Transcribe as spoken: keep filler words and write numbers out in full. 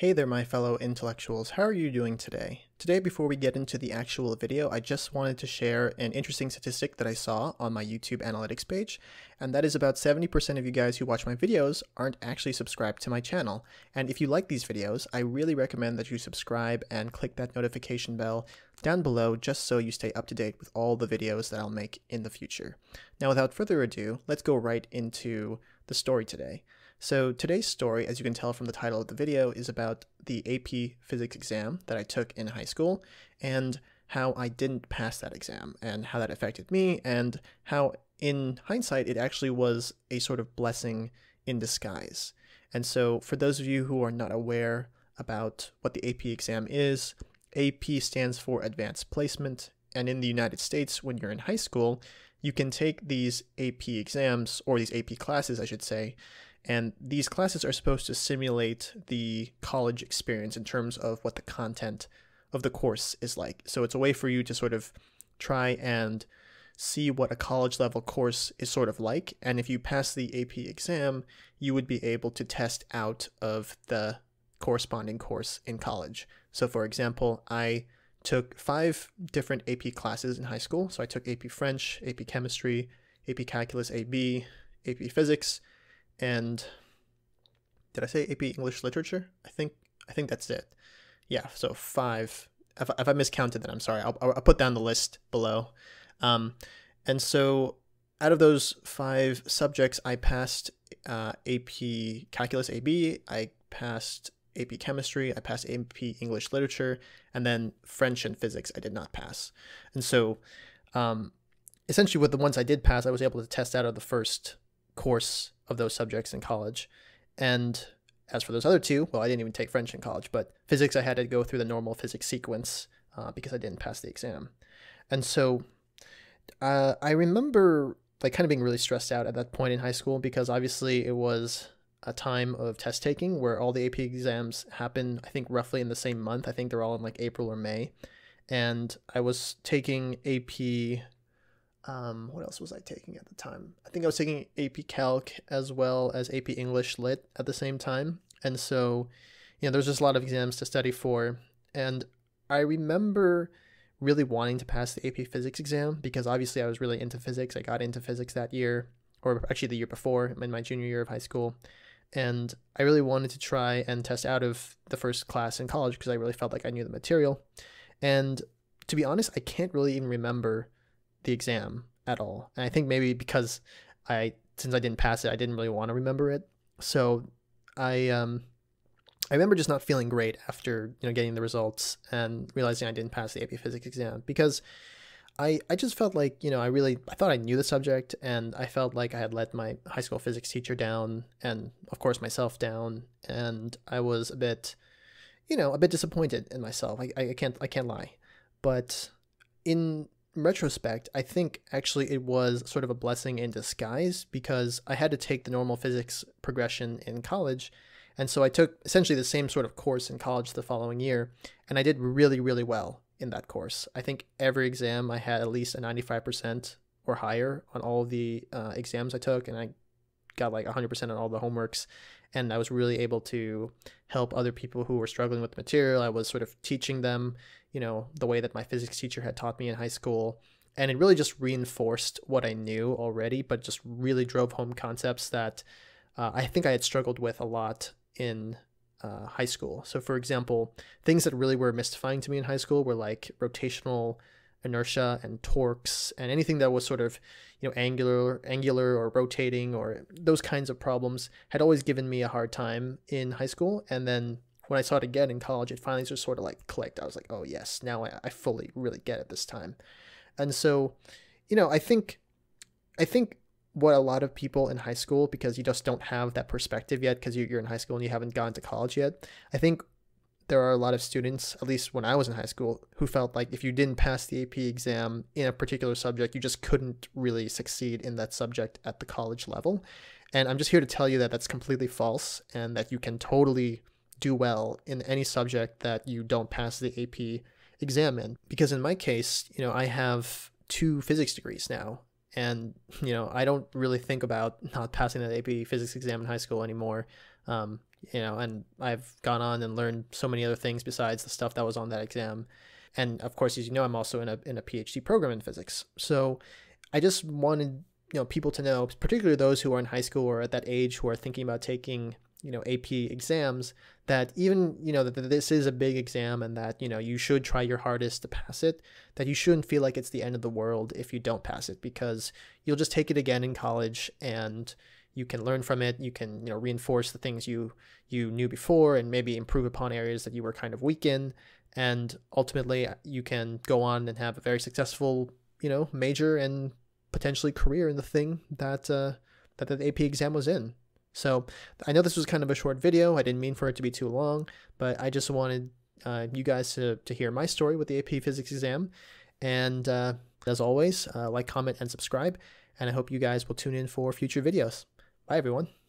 Hey there my fellow intellectuals, how are you doing today? Today before we get into the actual video, I just wanted to share an interesting statistic that I saw on my YouTube analytics page, and that is about seventy percent of you guys who watch my videos aren't actually subscribed to my channel. And if you like these videos, I really recommend that you subscribe and click that notification bell down below just so you stay up to date with all the videos that I'll make in the future. Now without further ado, let's go right into the story today. So today's story, as you can tell from the title of the video, is about the A P Physics exam that I took in high school and how I didn't pass that exam and how that affected me and how in hindsight it actually was a sort of blessing in disguise. And so for those of you who are not aware about what the A P exam is, A P stands for Advanced Placement, and in the United States when you're in high school you can take these A P exams, or these A P classes I should say, and these classes are supposed to simulate the college experience in terms of what the content of the course is like. So it's a way for you to sort of try and see what a college level course is sort of like, and if you pass the A P exam, you would be able to test out of the corresponding course in college. So for example, I took five different A P classes in high school. So I took A P French, A P Chemistry, A P Calculus A B, A P Physics, and did I say A P English Literature? I think I think that's it. Yeah, so five. If, if I miscounted that, I'm sorry. I'll, I'll put down the list below. Um, and so out of those five subjects, I passed uh, A P Calculus A B, I passed A P Chemistry, I passed A P English Literature, and then French and Physics I did not pass. And so um, essentially with the ones I did pass, I was able to test out of the first course of those subjects in college. And as for those other two, well, I didn't even take French in college, but physics I had to go through the normal physics sequence uh, because I didn't pass the exam. And so uh, I remember like kind of being really stressed out at that point in high school, because obviously it was a time of test taking where all the A P exams happen, I think roughly in the same month. I think they're all in like April or May. And I was taking A P, um, what else was I taking at the time? I think I was taking A P Calc as well as A P English Lit at the same time. And so, you know, there's just a lot of exams to study for. And I remember really wanting to pass the A P Physics exam because obviously I was really into physics. I got into physics that year, or actually the year before in my junior year of high school. And I really wanted to try and test out of the first class in college because I really felt like I knew the material. And to be honest, I can't really even remember the exam at all. And I think maybe because I, since I didn't pass it, I didn't really want to remember it. So I, um, I remember just not feeling great after, you know, getting the results and realizing I didn't pass the A P Physics exam, because I, I just felt like, you know, I really, I thought I knew the subject, and I felt like I had let my high school physics teacher down and of course myself down. And I was a bit, you know, a bit disappointed in myself. I, I can't, I can't lie. But in retrospect, I think actually it was sort of a blessing in disguise, because I had to take the normal physics progression in college. And so I took essentially the same sort of course in college the following year, and I did really, really well in that course. I think every exam I had at least a ninety-five percent or higher on all the uh, exams I took, and I got like one hundred percent on all the homeworks, and I was really able to help other people who were struggling with the material. I was sort of teaching them, you know, the way that my physics teacher had taught me in high school, and it really just reinforced what I knew already, but just really drove home concepts that uh, I think I had struggled with a lot in Uh, high school. So for example, things that really were mystifying to me in high school were like rotational inertia and torques, and anything that was sort of, you know, angular angular or rotating or those kinds of problems had always given me a hard time in high school. And then when I saw it again in college, it finally just sort of like clicked. I was like, oh yes, now I, I fully really get it this time. And so, you know, I think I think what a lot of people in high school, because you just don't have that perspective yet because you're in high school and you haven't gone to college yet, I think there are a lot of students, at least when I was in high school, who felt like if you didn't pass the A P exam in a particular subject, you just couldn't really succeed in that subject at the college level. And I'm just here to tell you that that's completely false, and that you can totally do well in any subject that you don't pass the A P exam in. Because in my case, you know, I have two physics degrees now. And, you know, I don't really think about not passing that A P physics exam in high school anymore. Um, you know, and I've gone on and learned so many other things besides the stuff that was on that exam. And of course, as you know, I'm also in a, in a PhD program in physics. So I just wanted, you know, people to know, particularly those who are in high school or at that age who are thinking about taking, you know, A P exams, that even, you know, that this is a big exam and that, you know, you should try your hardest to pass it, that you shouldn't feel like it's the end of the world if you don't pass it, because you'll just take it again in college and you can learn from it. You can, you know, reinforce the things you, you knew before and maybe improve upon areas that you were kind of weak in. And ultimately you can go on and have a very successful, you know, major and potentially career in the thing that, uh, that the A P exam was in. So I know this was kind of a short video. I didn't mean for it to be too long, but I just wanted uh, you guys to, to hear my story with the A P Physics exam. And uh, as always, uh, like, comment, and subscribe. And I hope you guys will tune in for future videos. Bye, everyone.